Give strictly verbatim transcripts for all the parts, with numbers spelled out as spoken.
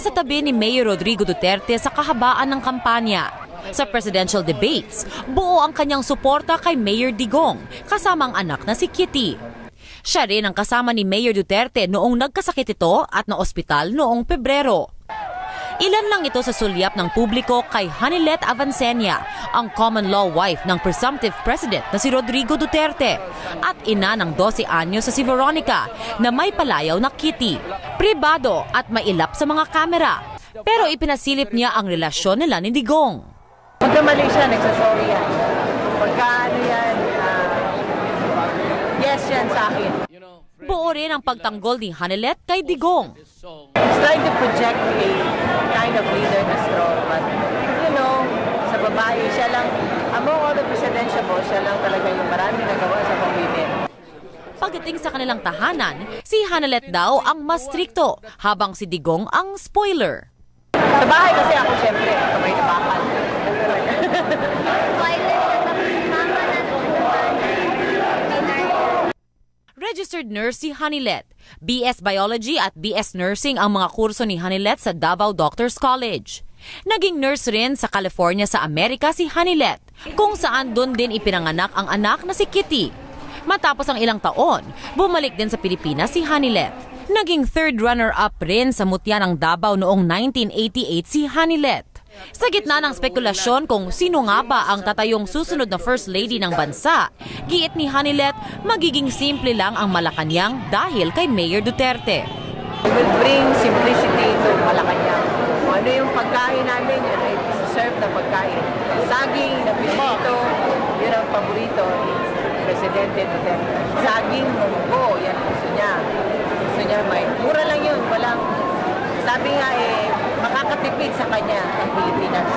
nasa tabi ni Mayor Rodrigo Duterte sa kahabaan ng kampanya. Sa presidential debates, buo ang kanyang suporta kay Mayor Digong kasama ang anak na si Kitty. Siya rin ang kasama ni Mayor Duterte noong nagkasakit ito at naospital noong Pebrero. Ilan lang ito sa sulyap ng publiko kay Honeylet Avanceña, ang common law wife ng presumptive president na si Rodrigo Duterte at ina ng dalawampu't dalawa anyos sa si Veronica na may palayaw na Kitty. Pribado at mailap sa mga kamera, pero ipinasilip niya ang relasyon nila ni Digong. Pagka mali siya, nagsasorry yan. Pagka ano yan, uh, yes yan sa akin. Buo rin ang pagtanggol ni Hanolet kay Digong. He's trying to project a kind of leader na strong, but you know, sa babae, siya lang, among all the presidentiables, siya lang talaga yung marami nagawa sa pamilya. Pagdating sa kanilang tahanan, si Hanolet Dao ang mas strikto, habang si Digong ang spoiler. Sa bahay kasi ako siyempre, kamay na bakal. Registered nurse si Honeylet. B S Biology at B S Nursing ang mga kurso ni Honeylet sa Davao Doctors College. Naging nurse rin sa California sa Amerika si Honeylet, kung saan doon din ipinanganak ang anak na si Kitty. Matapos ang ilang taon, bumalik din sa Pilipinas si Honeylet. Naging third runner-up rin sa Mutya ng Davao noong nineteen eighty-eight si Honeylet. Sa gitna ng spekulasyon kung sino nga ba ang tatayong susunod na First Lady ng bansa, giit ni Honeylet, magiging simple lang ang Malakanyang dahil kay Mayor Duterte. We will bring simplicity to Malakanyang. Kung ano yung pagkain namin, yun ay serve na pagkain. Saging na pinito, yun ang paborito ni Presidente Duterte. Saging munggo, yan gusto niya. Gusto niya may mura lang yun, walang sabi nga eh, makakatipid sa kanya ang Pilipinas.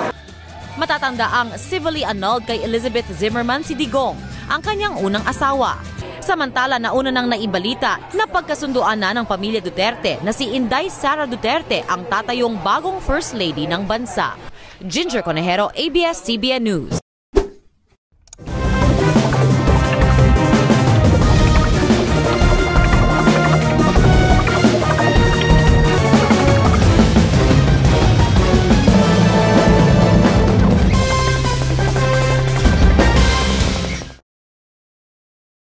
Matatanda ang civilly annulled kay Elizabeth Zimmerman si Digong, ang kanyang unang asawa. Samantala, nauna nang naibalita na pagkasunduan na ng pamilya Duterte na si Inday Sara Duterte ang tatayong bagong First Lady ng bansa. Ginger Conejero, A B S-C B N News.